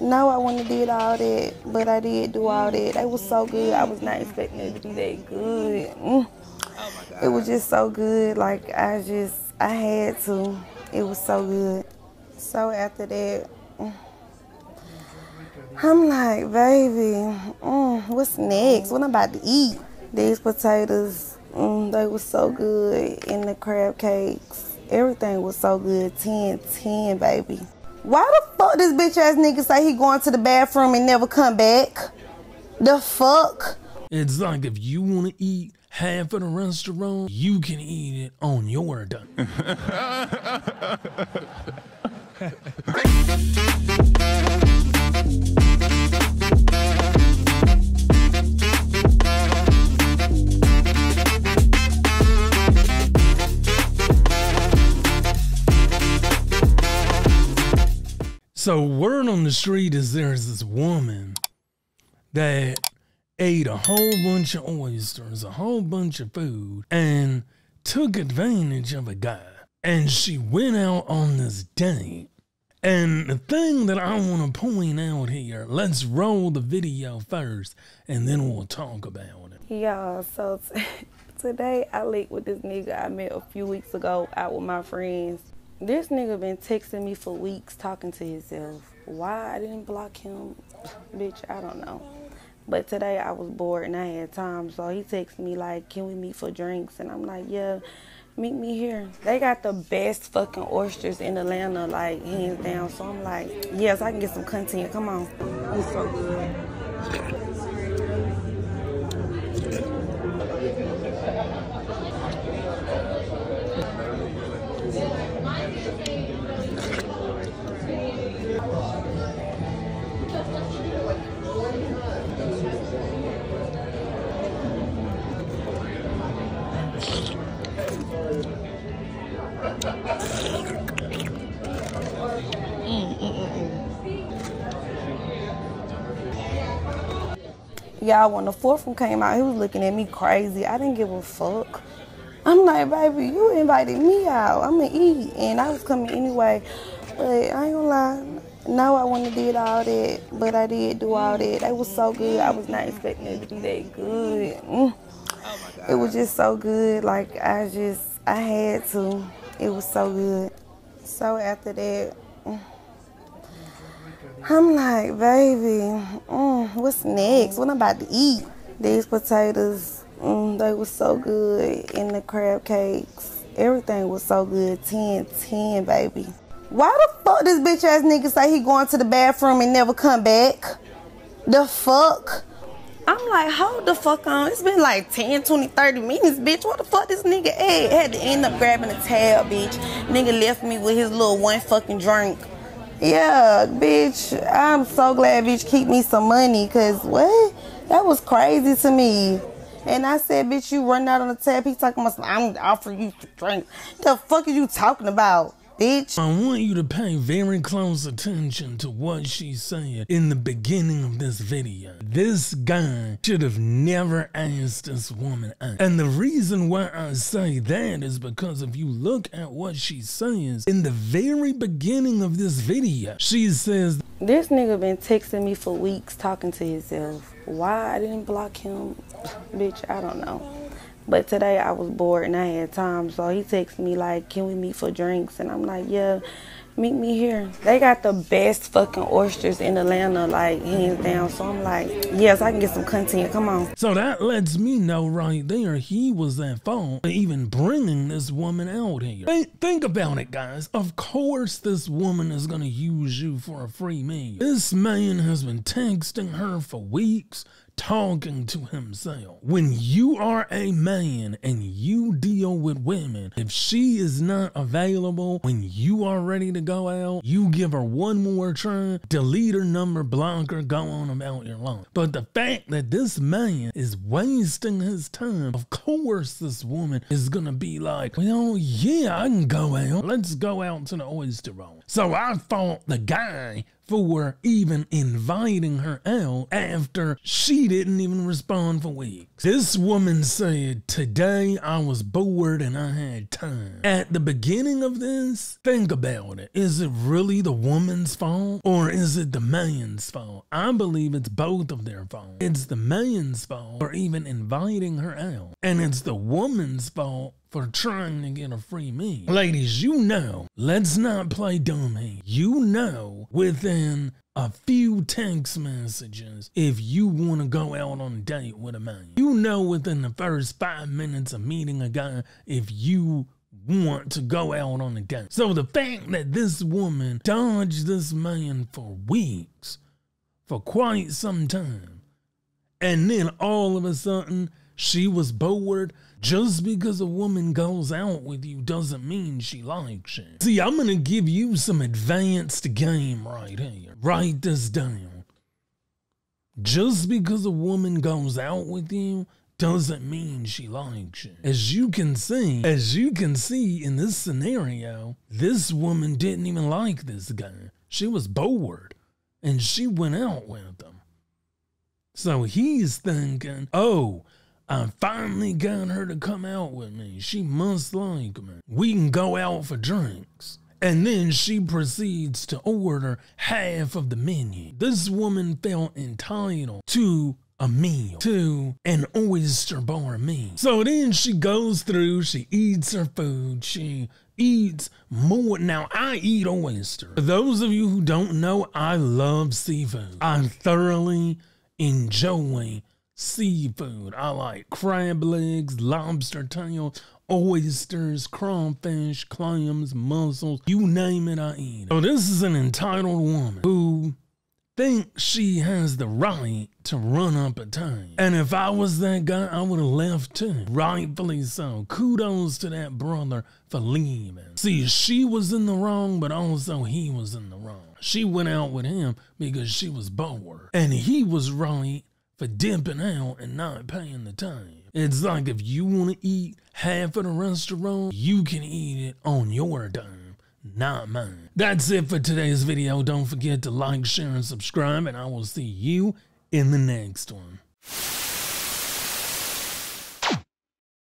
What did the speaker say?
No, I wouldn't have did all that, but I did do all that. They was so good. I was not expecting it to be that good. Oh my God. It was just so good. Like, I had to. It was so good. So after that, I'm like, baby, what's next? What I'm about to eat? These potatoes, they were so good. And the crab cakes, everything was so good. 10-10, baby. Why the fuck this bitch ass nigga say he going to the bathroom and never come back? The fuck? It's like if you want to eat half of the restaurant, you can eat it on your dime. So word on the street is there's this woman that ate a whole bunch of oysters, a whole bunch of food, and took advantage of a guy. And she went out on this date. And the thing that I want to point out here, let's roll the video first, and then we'll talk about it. Yeah, so today I linked with this nigga I met a few weeks ago out with my friends. This nigga been texting me for weeks talking to himself. Why I didn't block him, bitch, I don't know. But today I was bored and I had time, so he texted me like, can we meet for drinks? And I'm like, yeah, meet me here. They got the best fucking oysters in Atlanta, like, hands down. So I'm like, yes, I can get some content, come on. It was so good. Y'all, when the fourth one came out, he was looking at me crazy. I didn't give a fuck. I'm like, baby, you invited me out. I'm gonna eat. And I was coming anyway. But I ain't gonna lie. No, I wouldn't have did all that. But I did do all that. They was so good. I was not expecting it to be that good. Oh my God. It was just so good. Like, I had to. It was so good. So after that, I'm like, baby, what's next? What I'm about to eat? These potatoes, they were so good. And the crab cakes, everything was so good. 10-10, baby. Why the fuck this bitch ass nigga say he going to the bathroom and never come back? The fuck? I'm like, hold the fuck on. It's been like 10, 20, 30 minutes, bitch. What the fuck this nigga ate? Had to end up grabbing a tab, bitch. Nigga left me with his little one fucking drink. Yeah, bitch, I'm so glad bitch keep me some money, cause what? That was crazy to me. And I said, bitch, you running out on the tab. He talking about, I'm gonna offer you to drink. The fuck are you talking about, bitch? I want you to pay very close attention to what she said in the beginning of this video. This guy should have never asked this woman out. And the reason why I say that is because if you look at what she says in the very beginning of this video, she says, this nigga been texting me for weeks talking to himself. Why I didn't block him, bitch, I don't know. But today I was bored and I had time, so he texted me like, can we meet for drinks? And I'm like, yeah, meet me here. They got the best fucking oysters in Atlanta, like, hands down. So I'm like, yes, I can get some content, come on. So that lets me know right there, he was at fault for even bringing this woman out here. Think about it, guys. Of course this woman is gonna use you for a free meal. This man has been texting her for weeks, talking to himself. When you are a man and you deal with women, if she is not available when you are ready to go out, you give her one more try, delete her number, block her, go on about your life. But the fact that this man is wasting his time, of course this woman is gonna be like, well, yeah, I can go out. Let's go out to the oyster room. So I fought the guy for even inviting her out after she didn't even respond for weeks. This woman said, "Today I was bored and I had time." At the beginning of this, think about it. Is it really the woman's fault or is it the man's fault? I believe it's both of their fault. It's the man's fault for even inviting her out, and it's the woman's fault for trying to get a free meal. Ladies, you know, let's not play dumb here. You know within a few text messages if you want to go out on a date with a man. You know within the first 5 minutes of meeting a guy if you want to go out on a date. So the fact that this woman dodged this man for weeks, for quite some time, and then all of a sudden she was bored. Just because a woman goes out with you doesn't mean she likes you. See, I'm gonna give you some advanced game right here. Write this down. Just because a woman goes out with you doesn't mean she likes you. As you can see in this scenario, this woman didn't even like this guy. She was bored and she went out with him. So he's thinking, oh, I finally got her to come out with me. She must like me. We can go out for drinks. And then she proceeds to order half of the menu. This woman felt entitled to a meal, to an oyster bar meal. So then she goes through, she eats her food, she eats more. Now, I eat oyster. For those of you who don't know, I love seafood. I thoroughly enjoy seafood. I like crab legs, lobster tails, oysters, crawfish, clams, mussels, you name it, I eat it. So this is an entitled woman who thinks she has the right to run up a time. And if I was that guy, I would have left too. Rightfully so. Kudos to that brother for leaving. See, she was in the wrong, but also he was in the wrong. She went out with him because she was bored. And he was right for dipping out and not paying the time. It's like if you want to eat half of the restaurant, you can eat it on your dime, not mine. That's it for today's video. Don't forget to like, share, and subscribe, and I will see you in the next one.